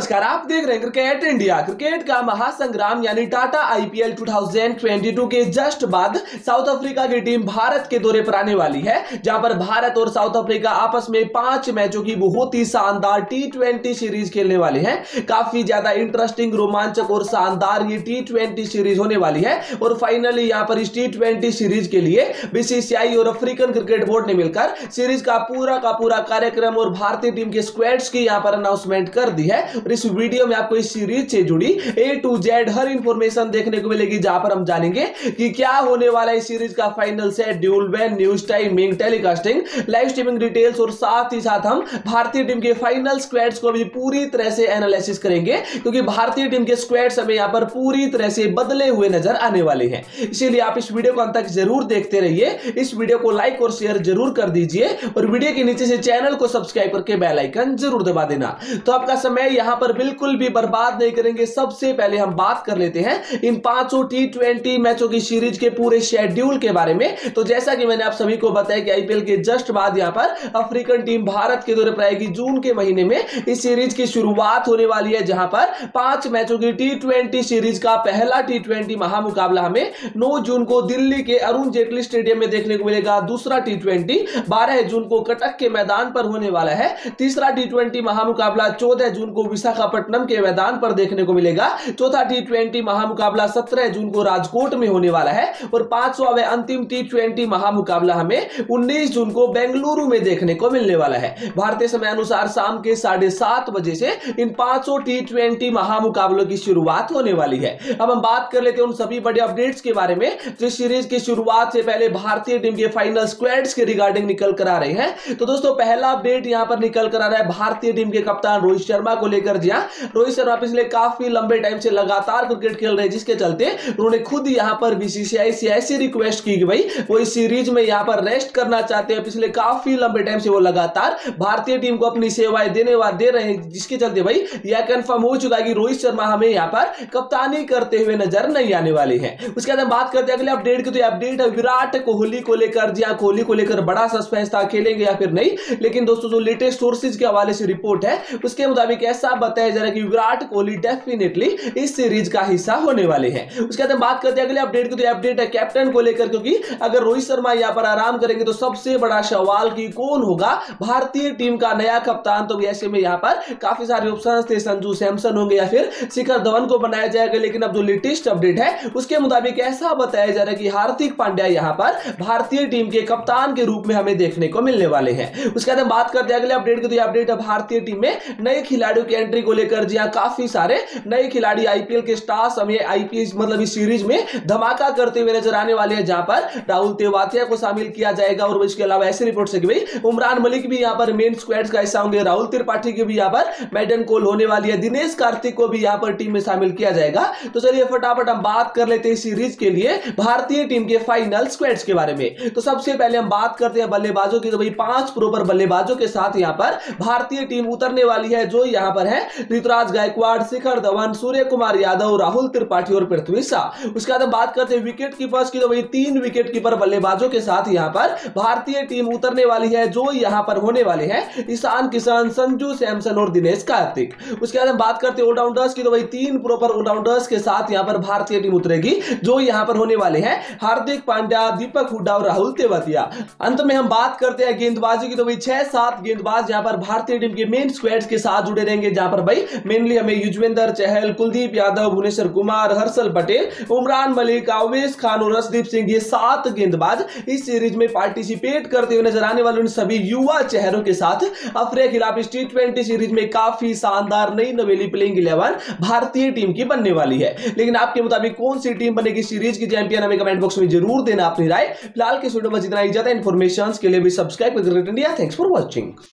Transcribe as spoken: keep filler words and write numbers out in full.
नमस्कार, आप देख रहे हैं क्रिकेट इंडिया। क्रिकेट का महासंग्राम यानी टाटा आईपीएल दो हज़ार बाईस के जस्ट बाद साउथ अफ्रीका की टीम भारत के दौरे पर आने वाली है, जहां पर भारत और साउथ अफ्रीका आपस में पांच मैचों की बहुत ही शानदार टी ट्वेंटी सीरीज खेलने वाली है। काफी ज्यादा इंटरेस्टिंग, रोमांचक और शानदार ये टी ट्वेंटी सीरीज होने वाली है और फाइनली यहाँ पर इस टी ट्वेंटी सीरीज के लिए बीसीसीआई और अफ्रीकन क्रिकेट बोर्ड ने मिलकर सीरीज का पूरा का पूरा कार्यक्रम और भारतीय टीम के स्क्वाड्स की यहाँ पर अनाउंसमेंट कर दी है। और इस वीडियो में आपको इस सीरीज से जुड़ी ए टू जेड हर इंफॉर्मेशन देखने को मिलेगी, जहां पर हम जानेंगे कि क्या होने वाला है इस सीरीज का final schedule, venue, news timing, telecasting, live streaming details और साथ ही साथ हम भारतीय टीम के फाइनल स्क्वाड्स को भी पूरी तरह से एनालिसिस करेंगे, क्योंकि भारतीय टीम के स्क्वाड्स हमें यहां पर पूरी तरह से बदले हुए नजर आने वाले हैं। इसीलिए आप इस वीडियो को अंत तक जरूर देखते रहिए, इस वीडियो को लाइक और शेयर जरूर कर दीजिए और वीडियो के नीचे से चैनल को सब्सक्राइब करके बेल आइकन जरूर दबा देना। तो आपका समय यहां पर बिल्कुल भी बर्बाद नहीं करेंगे। सबसे पहले हम बात कर लेते हैं इन पांचों टी ट्वेंटी मैचों की सीरीज के पूरे शेड्यूल के बारे में। तो जैसा कि मैंने आप सभी को बताया कि आईपीएल के जस्ट बाद यहां पर अफ्रीकन टीम भारत के दौरे पर आएगी। जून के महीने में इस सीरीज की शुरुआत होने वाली है, जहां पर पांच मैचों की टी ट्वेंटी सीरीज का पहला टी ट्वेंटी महामुकाबला हमें नौ जून को दिल्ली के अरुण जेटली स्टेडियम में देखने को मिलेगा। दूसरा टी ट्वेंटी बारह जून को कटक के मैदान पर होने वाला है। तीसरा टी ट्वेंटी महामुकाबला चौदह जून को विशाखापट्टनम के मैदान पर देखने को मिलेगा। चौथा टी ट्वेंटी महामुकाबला सत्रह जून को राजकोट में होने वाला है और पांचवा व अंतिम टी ट्वेंटी महामुकाबला हमें उन्नीस जून को बेंगलुरु में देखने को मिलने वाला है। भारतीय समय अनुसार शाम के साढ़े सात बजे से इन पांचों टी ट्वेंटी महामुकाबलों की शुरुआत होने वाली है। अब हम बात कर लेते हैं उन सभी बड़े अपडेट्स के बारे में जो सीरीज की शुरुआत से पहले भारतीय टीम के फाइनल स्क्वाड्स के रिगार्डिंग निकल कर आ रहे हैं। तो दोस्तों, पहला अपडेट यहां पर निकल कर आ रहा है भारतीय टीम के कप्तान रोहित शर्मा को लेकर। जी हां, रोहित शर्मा पिछले काफी लंबे टाइम से लगातार क्रिकेट खेल रहे हैं, जिसके चलते उन्होंने खुद यहां पर बीसीसीआई से ऐसी रिक्वेस्ट की कि भाई वो इस सीरीज में यहां पर रेस्ट करना चाहते हैं। पिछले काफी लंबे टाइम से वो लगातार भारतीय टीम को अपनी सेवाएं देने वा दे रहे हैं, जिसके चलते भाई यह कंफर्म हो चुका है कि रोहित शर्मा हमें यहां पर कप्तानी करते हुए नजर नहीं आने वाले हैं। उसके बाद हम बात करते हैं अगले अपडेट की। तो अपडेट है विराट कोहली को लेकर। जी हां, कोहली को लेकर बड़ा सस्पेंस था, खेलेंगे या फिर नहीं। लेकिन दोस्तों, जो लेटेस्ट सोर्सेज के हवाले से रिपोर्ट है उसके मुताबिक ऐसा बताया जा रहा है कि विराट कोहली डेफिनेटली इस सीरीज का हिस्सा होने वाले हैं। उसके बाद बात करते हैं अगले अपडेट की। तो यह अपडेट है कैप्टन को लेकर, क्योंकि अगर रोहित शर्मा यहां पर आराम करेंगे तो सबसे बड़ा सवाल कि कौन होगा भारतीय टीम का नया कप्तान। तो ऐसे में यहां पर काफी सारे ऑप्शंस थे, संजू सैमसन होंगे या फिर शिखर धवन को बनाया जाएगा। लेकिन अब जो लेटेस्ट अपडेट है उसके मुताबिक ऐसा बताया जा रहा है कि हार्दिक पांड्या यहां पर भारतीय टीम के कप्तान के रूप में हमें देखने को मिलने वाले हैं। उसके बाद बात करते हैं अगले अपडेट की। तो यह अपडेट है भारतीय टीम में नए खिलाड़ी की एंट्री को लेकर। जी हां, काफी सारे नए खिलाड़ी आईपीएल के स्टार्स हमें आईपीएल मतलब इस सीरीज में धमाका करते हुए नजर आने वाले हैं, जहां पर राहुल तेवातिया को शामिल किया जाएगा और इसके अलावा ऐसी रिपोर्ट्स है कि भाई उमरान मलिक भी यहां पर मेन स्क्वाड्स का हिस्सा होंगे। राहुल त्रिपाठी की भी यहां पर मैडन कॉल होने वाली है। दिनेश कार्तिक को भी यहां पर टीम में शामिल किया जाएगा। तो चलिए फटाफट हम बात कर लेते हैं सीरीज के लिए भारतीय टीम के फाइनल स्क्वाड्स के बारे में। तो सबसे पहले हम बात करते हैं बल्लेबाजों की। तो भाई पांच प्रॉपर बल्लेबाजों के साथ यहां पर भारतीय टीम उतरने वाली है, जो यहां पर है ऋतुराज गायकवाड़, शिखर धवन, सूर्यकुमार यादव, राहुल त्रिपाठी और पृथ्वी शाह। उसके बाद बात करते हैं विकेट कीपर्स की। तो भाई तीन विकेट कीपर बल्लेबाजों के साथ यहां पर भारतीय टीम उतरने वाली है, जो यहां पर होने वाले हैं ईशान किशन, संजू सैमसन और दिनेश कार्तिक। उसके बाद बात करते हैं ऑलराउंडर्स की। तो भाई तीन प्रॉपर ऑलराउंडर्स के साथ यहां पर भारतीय टीम उतरेगी, जो यहां पर होने वाले हैं हार्दिक पांड्या, दीपक हुडा और राहुल तेवतिया। अंत में हम बात करते हैं गेंदबाजी की। तो भाई छह सात गेंदबाज यहां पर भारतीय टीम के मेन स्क्वाड्स के साथ जुड़े रहेंगे, जहां पर भाई मेनली हमें युजवेंद्र चहल, कुलदीप यादव, भुवनेश्वर कुमार, हर्षल पटेल, उमरान मलिक, अवेश खान और रसदीप सिंह, ये सात गेंदबाज इस सीरीज में पार्टिसिपेट करते हुए नजर आने वाले उन सभी युवा चेहरों के साथ अफ्रीका के खिलाफ इस टी ट्वेंटी सीरीज में काफी शानदार नई नवेली प्लेइंग इलेवन भारतीय टीम की बनने वाली है। लेकिन आपके मुताबिक कौन सी टीम बनेगी सीरीज की चैंपियन, हमें कमेंट बॉक्स में जरूर देना अपनी राय। फिलहाल के वीडियो में जितना ही ज्यादा इन्फॉर्मेशन के लिए भी सब्सक्राइब कर। Thanks for watching.